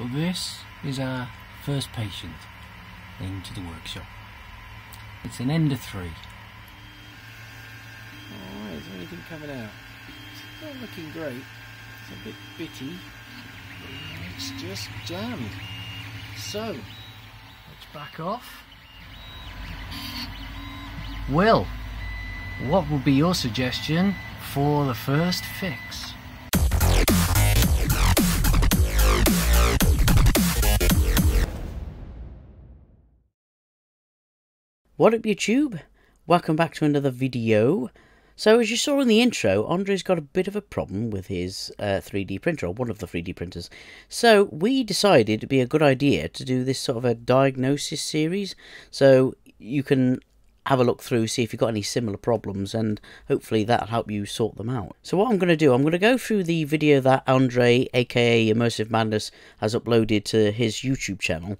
So this is our first patient into the workshop. It's an Ender 3. Alright, is there anything coming out? It's not looking great. It's a bit bitty. It's just jammed. So, let's back off. Will, what would be your suggestion for the first fix? What up YouTube? Welcome back to another video. So as you saw in the intro, Andrés got a bit of a problem with his 3D printer, or one of the 3D printers. So we decided it'd be a good idea to do this sort of a diagnosis series, so you can have a look through, see if you've got any similar problems, and hopefully that'll help you sort them out. So what I'm going to do, I'm going to go through the video that Andrés, aka Immersive Madness, has uploaded to his YouTube channel,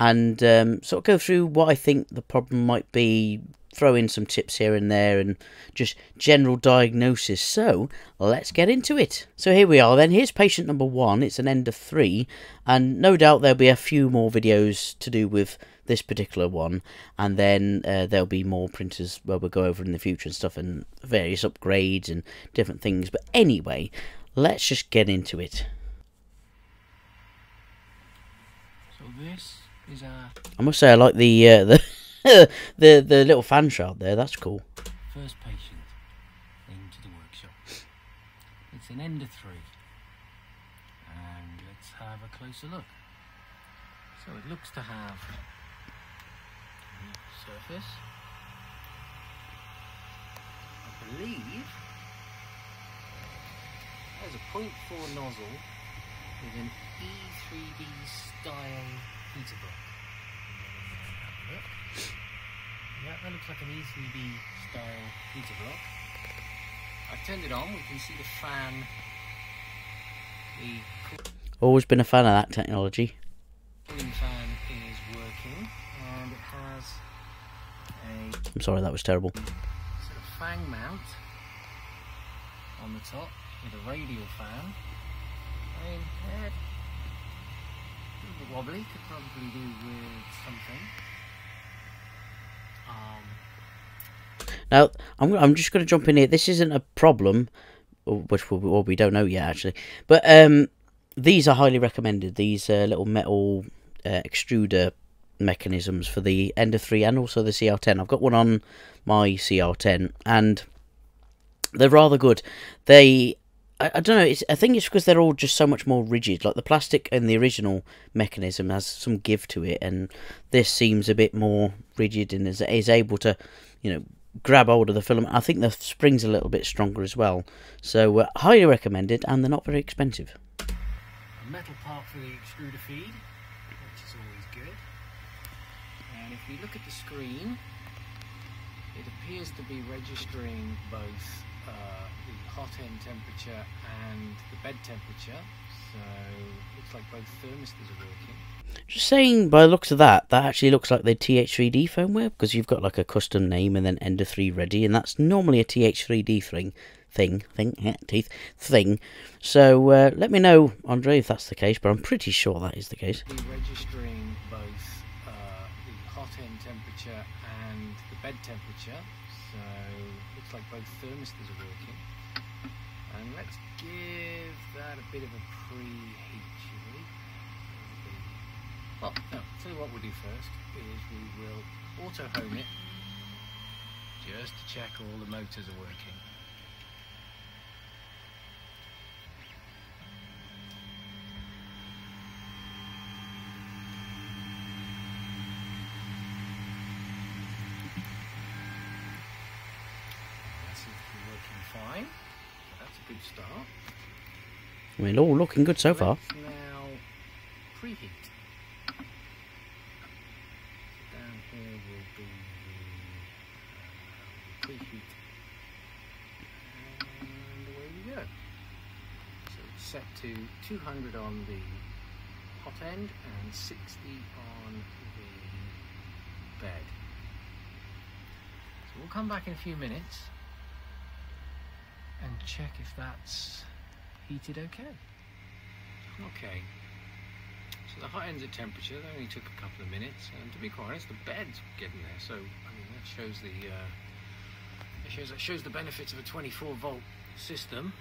and sort of go through what I think the problem might be, throw in some tips here and there, and just general diagnosis. So let's get into it. So here we are then, here's patient number one, it's an Ender 3, and no doubt there'll be a few more videos to do with this particular one, and then there'll be more printers where we'll go over in the future and stuff, and various upgrades and different things. But anyway, let's just get into it. So this is our... I must say I like the little fan shroud there, that's cool. First patient into the workshop. It's an Ender 3. And let's have a closer look. So it looks to have a new surface. I believe there's a 0.4 nozzle with an E3D style heater block. Yeah, that looks like an E3D style heater block. I've turned it on, we can see the fan. Always been a fan of that technology. The cooling fan is working, and it has a... I'm sorry, that was terrible. Sort of fang mount on the top with a radial fan. I mean, a bit wobbly, could probably do with something. Now, I'm just going to jump in here. This isn't a problem, which we don't know yet, actually. But these are highly recommended, these little metal extruder mechanisms for the Ender 3 and also the CR-10. I've got one on my CR-10, and they're rather good. They... I don't know, I think it's because they're all just so much more rigid. Like the plastic and the original mechanism has some give to it, and this seems a bit more rigid and is able to, you know, grab hold of the filament. I think the spring's a little bit stronger as well. So highly recommended, and they're not very expensive. A metal part for the extruder feed, which is always good. And if we look at the screen, it appears to be registering both the hot end temperature and the bed temperature, so looks like both thermistors are working. Just saying, by the looks of that, that actually looks like the TH3D firmware, because you've got like a custom name and then Ender 3 ready, and that's normally a TH3D thing. So let me know, Andrés, if that's the case, but I'm pretty sure that is the case. Registering both the hot end temperature and the bed temperature, so looks like both thermistors are working. And let's give that a bit of a preheat, shall we? Well, no, tell you what we'll do first is we will auto-home it just to check all the motors are working. Fine. That's a good start. I mean, all looking good so far. Let's now preheat. Down here will be the preheat. And away we go. So it's set to 200 on the hot end and 60 on the bed. So we'll come back in a few minutes and check if that's heated okay. Okay, the high ends of temperature, that only took a couple of minutes, and to be quite honest, the bed's getting there. So I mean, that shows the that shows the benefits of a 24-volt system.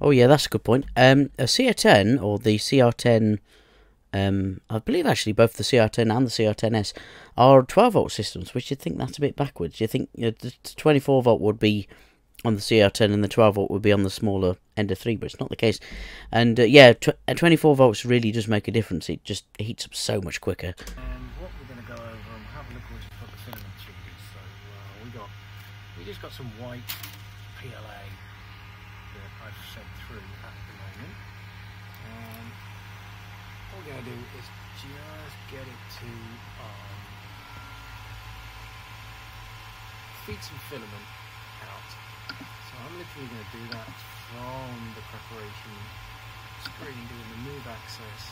Oh yeah, that's a good point. A CR10 or the CR10, I believe actually both the CR10 and the CR-10S are 12-volt systems, which you'd think that's a bit backwards. You'd think, you know, the 24-volt would be on the CR10 and the 12-volt would be on the smaller Ender 3, but it's not the case. And yeah, 24 volts really does make a difference. It just heats up so much quicker. And what we're going to go over and have a look at what the filament tube is. So we just got some white PLA that I've sent through at the moment. What we're going to do is just get it to feed some filament out. So I'm literally going to do that from the preparation screen, doing the move access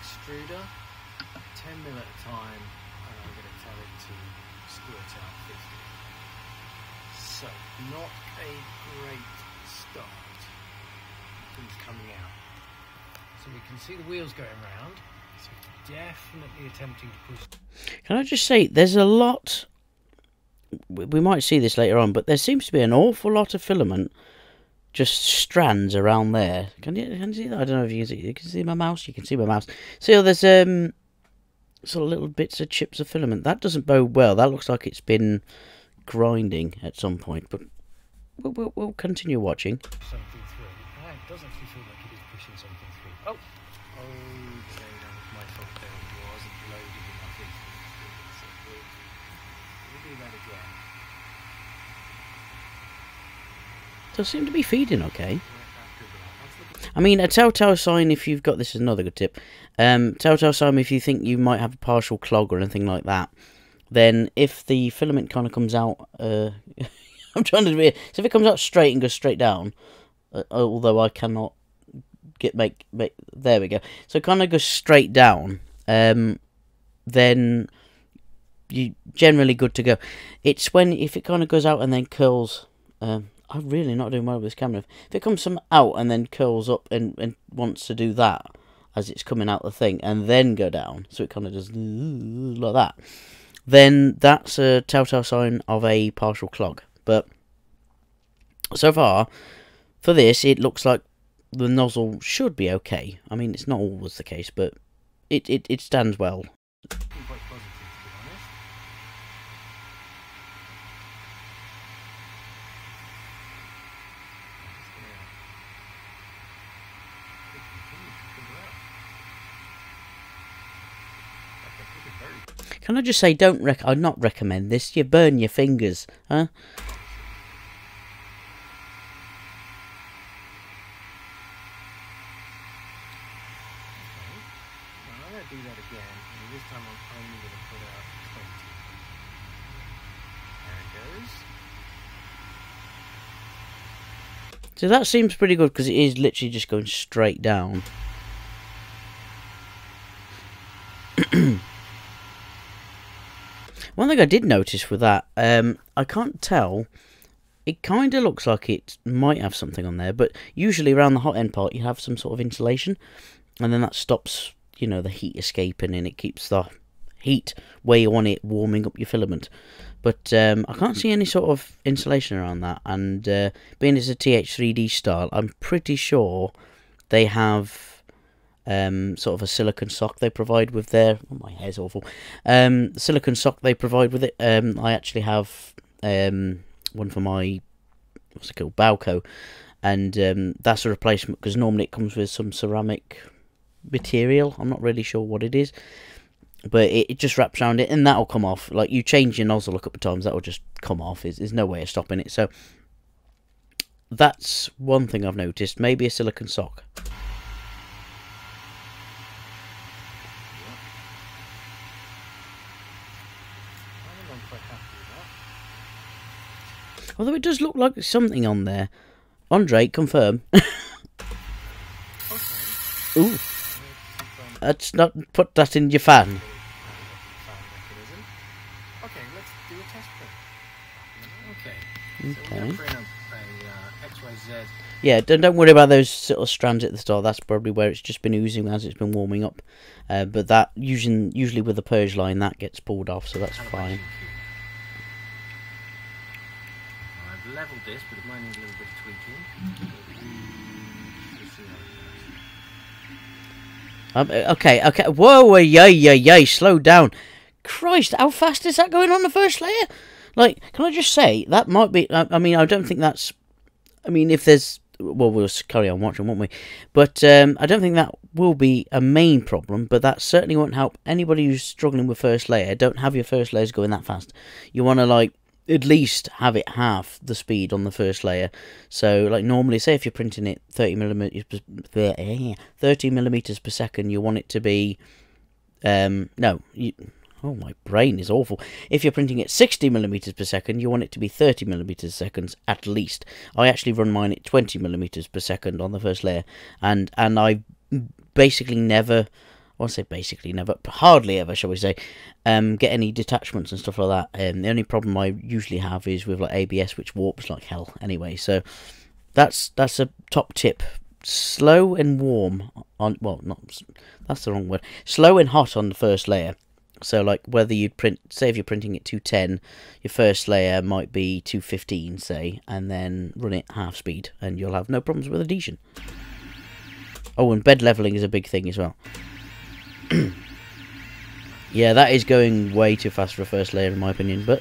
extruder, 10mm at a time, and I'm going to tell it to squirt out 50. So not a great start. Things coming out. So we can see the wheels going round. So definitely attempting to push. Can I just say, there's a lot. We might see this later on, but there seems to be an awful lot of filament just strands around there. Can you see that? I don't know if you can see. You can see my mouse. You can see my mouse. See, oh, there's sort of little bits of chips of filament. That doesn't bode well. That looks like it's been grinding at some point. But we'll continue watching. Something through. It does actually feel like it is pushing something through. Oh, okay. That was my fault. There it wasn't loaded enough. We'll do that again. Does seem to be feeding okay. I mean, a telltale sign if you've got, this is another good tip, telltale sign if you think you might have a partial clog or anything like that, then if the filament kind of comes out, I'm trying to do it, so if it comes out straight and goes straight down, although I cannot get, make, there we go, so it kind of goes straight down, then you're generally good to go. It's when, if it kind of goes out and then curls, I'm really not doing well with this camera. If it comes from out and then curls up and wants to do that as it's coming out the thing and then go down, so it kind of does like that, then that's a telltale sign of a partial clog. But so far, for this, it looks like the nozzle should be okay. I mean, it's not always the case, but it stands well. Can I just say, I'd not recommend this. You burn your fingers, huh? So that seems pretty good because it is literally just going straight down. One thing I did notice with that, I can't tell, it kind of looks like it might have something on there, but usually around the hot end part you have some sort of insulation, and then that stops, you know, the heat escaping, and it keeps the heat way on it, warming up your filament. But I can't see any sort of insulation around that, and being it's a TH3D style, I'm pretty sure they have sort of a silicon sock they provide with their, oh, my hair's awful, silicon sock they provide with it. I actually have one for my, what's it called, Bowco, and that's a replacement because normally it comes with some ceramic material. I'm not really sure what it is, but it just wraps around it, and that'll come off. Like, you change your nozzle a couple of times, that'll just come off. There's no way of stopping it. So that's one thing I've noticed, maybe a silicon sock. Although it does look like there's something on there. Andre, confirm. Ooh. Let's not put that in your fan. Okay, let's do a test print. Okay. So we're going to print up a XYZ Yeah, don't worry about those little strands at the start. That's probably where it's just been oozing as it's been warming up. But that usually with the purge line that gets pulled off, so that's fine. I've leveled this, but it might need a little bit of tweaking. Okay. Whoa, yay, slow down. Christ, how fast is that going on the first layer? Like, can I just say, that might be, I mean, I don't think that's, I mean, if there's, well, we'll carry on watching, won't we? But I don't think that will be a main problem, but that certainly won't help anybody who's struggling with first layer. Don't have your first layers going that fast. You want to, like, at least have it half the speed on the first layer. So, like, normally, say if you're printing it 30 millimeters per second, you want it to be, oh, my brain is awful. If you're printing at 60 millimeters per second, you want it to be 30 millimeters per second at least. I actually run mine at 20 millimeters per second on the first layer, and I basically never, I won't say basically never, but hardly ever, shall we say, get any detachments and stuff like that. The only problem I usually have is with like ABS, which warps like hell anyway. So that's a top tip. Slow and warm on, well, not, that's the wrong word. Slow and hot on the first layer. So, like, whether you'd print, say if you're printing at 210, your first layer might be 215, say, and then run it half speed, and you'll have no problems with adhesion. Oh, and bed levelling is a big thing as well. Yeah, that is going way too fast for a first layer, in my opinion, but...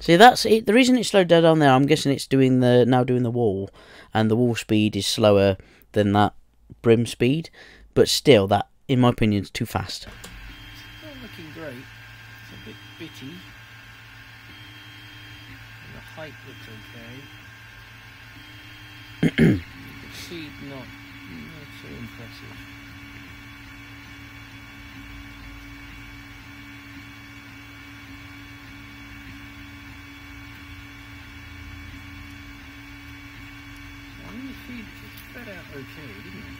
See, that's it. The reason it's slowed down there, I'm guessing it's doing the doing the wall, and the wall speed is slower than that brim speed, but still that, in my opinion, is too fast. It's not looking great. It's a bit bitty. And the height looks okay. The seed not so impressive. So I'm going to feed it. Spread out okay, didn't it?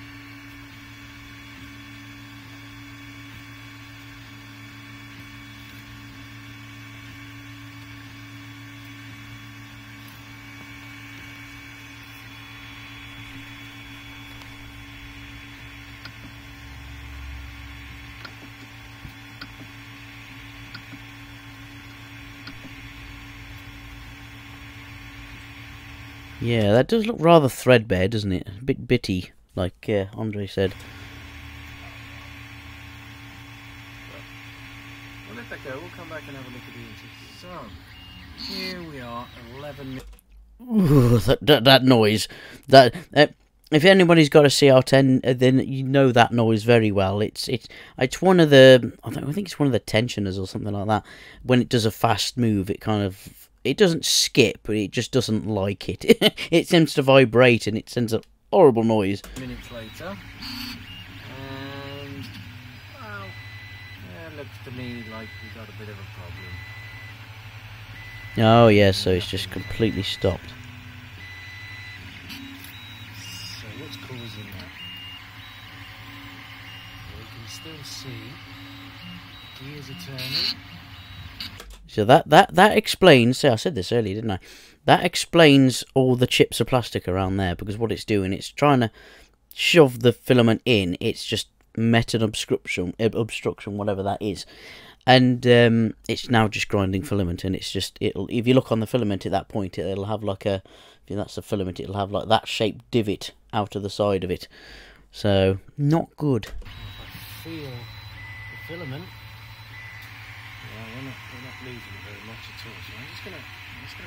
Yeah, that does look rather threadbare, doesn't it? A bit bitty, like Andrés said. We'll let that go. We'll come back and have a look at the inches. So, here we are, 11 minutes. Ooh, that noise. That if anybody's got a CR-10, then you know that noise very well. It's one of the, I think it's one of the tensioners or something like that. When it does a fast move, it kind of. It doesn't skip, but it just doesn't like it. It seems to vibrate, and it sends a horrible noise. Minutes later, and well, it looks to me like we got a bit of a problem. Oh yeah, so it's just completely stopped. So what's causing that? We can still see gears are turning. So that explains, see, I said this earlier, didn't I? That explains all the chips of plastic around there, because what it's doing, it's trying to shove the filament in. It's just met an obstruction, whatever that is. And it's now just grinding filament, and it's just, if you look on the filament at that point, it'll have like a, if that's the filament, it'll have like that shaped divot out of the side of it. So, not good. I feel the filament. We're not losing it very much at all, so I'm just going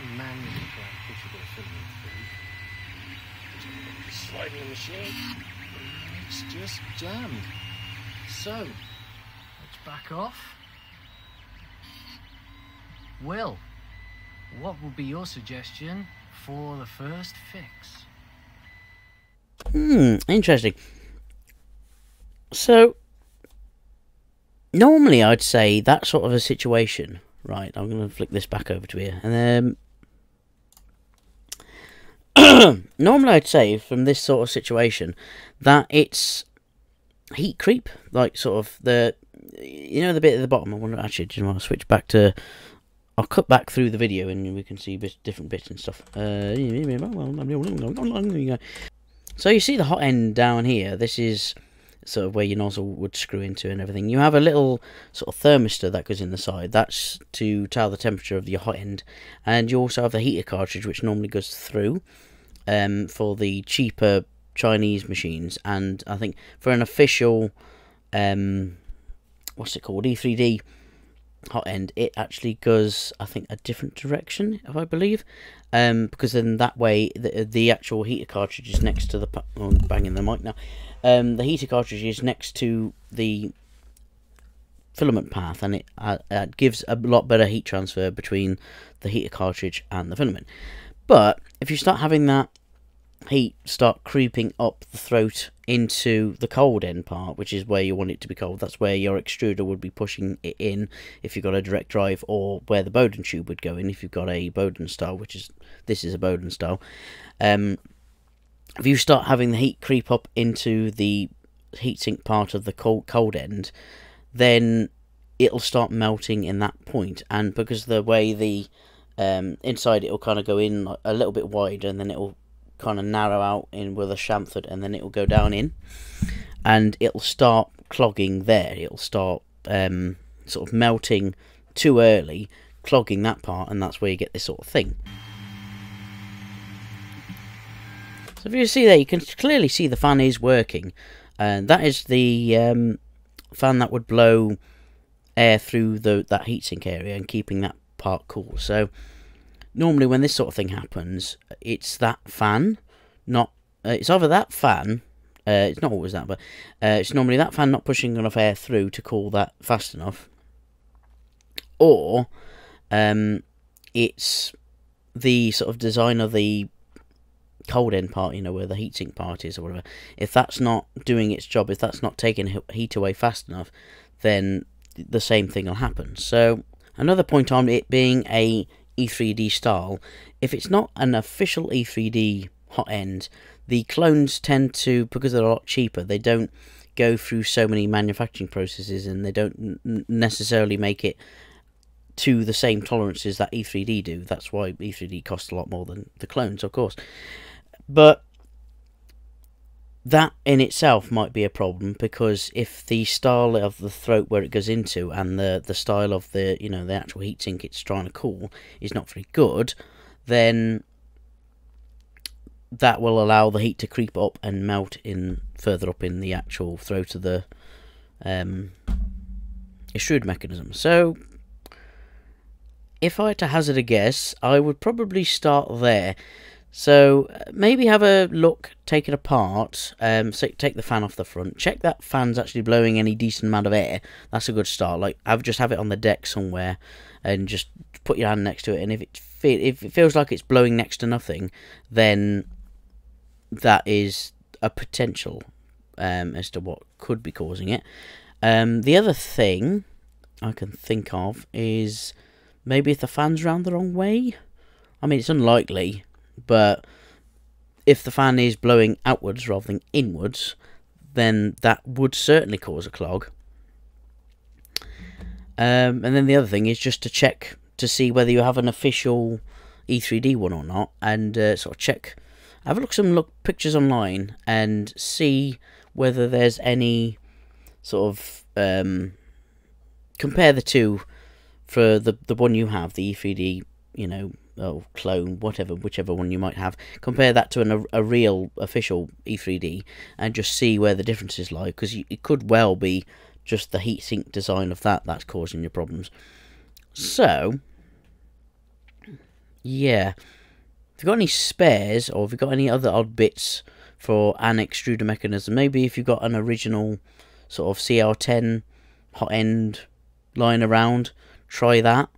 to manually try and push a bit of filament through. Sliding the machine. It's just jammed. So, let's back off. Will, what would be your suggestion for the first fix? Interesting. So... normally, I'd say that sort of a situation, right? I'm going to flick this back over to here, and then normally I'd say from this sort of situation that it's heat creep, like sort of the, you know, the bit at the bottom. I wonder, actually, do you want to switch back to I'll cut back through the video and we can see different bits and stuff. So you see the hot end down here. This is sort of where your nozzle would screw into and everything. You have a little sort of thermistor that goes in the side. That's to tell the temperature of your hot end. And you also have the heater cartridge, which normally goes through for the cheaper Chinese machines. And I think for an official, what's it called, E3D hot end, it actually goes, I think, a different direction, if I believe, because then that way the actual heater cartridge is next to the, oh, I'm banging the mic now, the heater cartridge is next to the filament path, and it gives a lot better heat transfer between the heater cartridge and the filament. But if you start having that heat start creeping up the throat into the cold end part, which is where you want it to be cold, that's where your extruder would be pushing it in if you've got a direct drive, or where the Bowden tube would go in if you've got a Bowden style, which is, this is a Bowden style. If you start having the heat creep up into the heatsink part of the cold end, then it'll start melting in that point, and because the way the inside, it'll kind of go in a little bit wider, and then it'll kind of narrow out in with a chamfered, and then it'll go down in, and it'll start clogging there. It'll start sort of melting too early, clogging that part, and that's where you get this sort of thing. So if you see there, you can clearly see the fan is working, and that is the fan that would blow air through that heatsink area and keeping that part cool. So normally when this sort of thing happens, it's that fan, not it's either that fan, it's not always that, but it's normally that fan not pushing enough air through to cool that fast enough, or it's the sort of design of the cold end part, you know, where the heatsink part is or whatever. If that's not doing its job, if that's not taking heat away fast enough, then the same thing will happen. So another point on it being a E3D style, if it's not an official E3D hot end, the clones tend to, because they're a lot cheaper, they don't go through so many manufacturing processes, and they don't necessarily make it to the same tolerances that E3D do. That's why E3D costs a lot more than the clones, of course. But that in itself might be a problem, because if the style of the throat where it goes into, and the style of the, you know, the actual heatsink it's trying to cool is not very good, then that will allow the heat to creep up and melt in further up in the actual throat of the extrude mechanism. So if I had to hazard a guess, I would probably start there. So maybe have a look, take it apart, so take the fan off the front, check that fan's actually blowing any decent amount of air. That's a good start. Like, I've just have it on the deck somewhere and just put your hand next to it, and if it feels like it's blowing next to nothing, then that is a potential as to what could be causing it. The other thing I can think of is maybe if the fan's round the wrong way. I mean, it's unlikely, but if the fan is blowing outwards rather than inwards, then that would certainly cause a clog. And then the other thing is just to check to see whether you have an official E3D one or not, and sort of check, have a look, pictures online, and see whether there's any sort of compare the two for the one you have, the E3D, you know, or clone, whatever, whichever one you might have. Compare that to a real official E3D and just see where the differences lie, because it could well be just the heatsink design of that that's causing your problems. So yeah, if you've got any spares, or if you've got any other odd bits for an extruder mechanism, maybe if you've got an original sort of CR-10 hot end lying around, try that.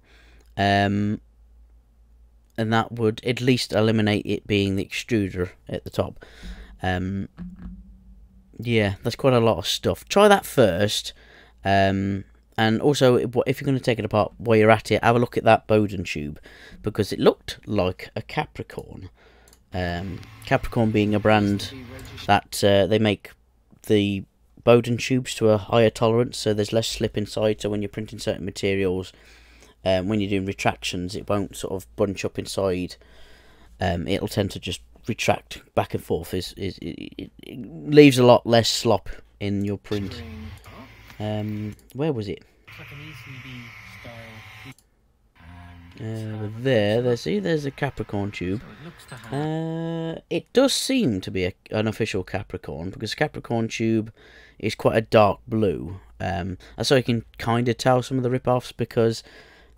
And that would at least eliminate it being the extruder at the top. Yeah, that's quite a lot of stuff. Try that first. And also, if you're going to take it apart, while you're at it, have a look at that Bowden tube, because it looked like a Capricorn. Capricorn being a brand that they make the Bowden tubes to a higher tolerance, so there's less slip inside, so when you're printing certain materials, when you're doing retractions, it won't sort of bunch up inside. It'll tend to just retract back and forth. It leaves a lot less slop in your print. Where was it? There, see, there's a Capricorn tube. It does seem to be an official Capricorn, because Capricorn tube is quite a dark blue. So you can kind of tell some of the rip-offs, because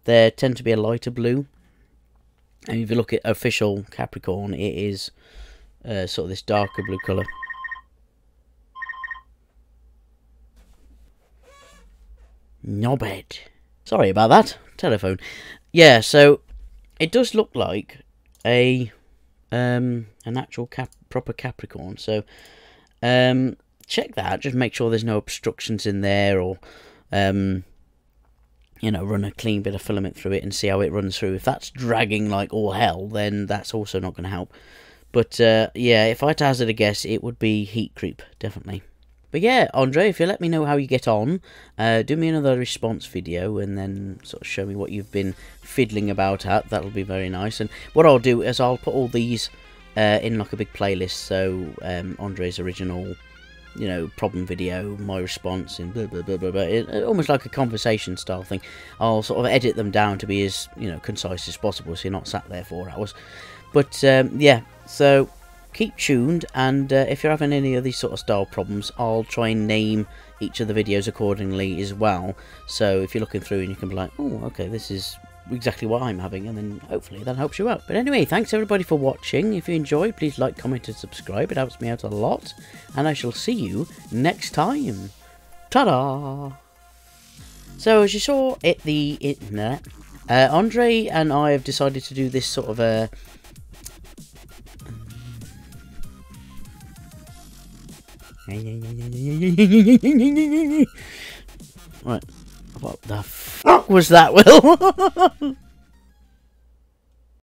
they tend to be a lighter blue. And if you look at official Capricorn, it is sort of this darker blue colour. Knobhead. Sorry about that. Telephone. Yeah, so it does look like a an actual proper Capricorn. So check that. Just make sure there's no obstructions in there, or you know, run a clean bit of filament through it and see how it runs through. If that's dragging like all hell, then that's also not going to help. But yeah, if I had to hazard a guess, it would be heat creep, definitely. But yeah, Andre, if you let me know how you get on, do me another response video and then sort of show me what you've been fiddling about at. That'll be very nice. And what I'll do is I'll put all these in like a big playlist. So Andre's original, you know, problem video, my response, and blah, blah, blah, blah, blah. Almost like a conversation style thing. I'll sort of edit them down to be as, you know, concise as possible, so you're not sat there for hours. But yeah, so keep tuned, and if you're having any of these sort of style problems, I'll try and name each of the videos accordingly as well. So if you're looking through and you can be like, oh, okay, this is exactly what I'm having, and then hopefully that helps you out. But anyway, thanks everybody for watching. If you enjoyed, please like, comment and subscribe. It helps me out a lot, and I shall see you next time. Ta-da! So as you saw at the internet, Andre and I have decided to do this sort of a right, what the f*** was that, Will?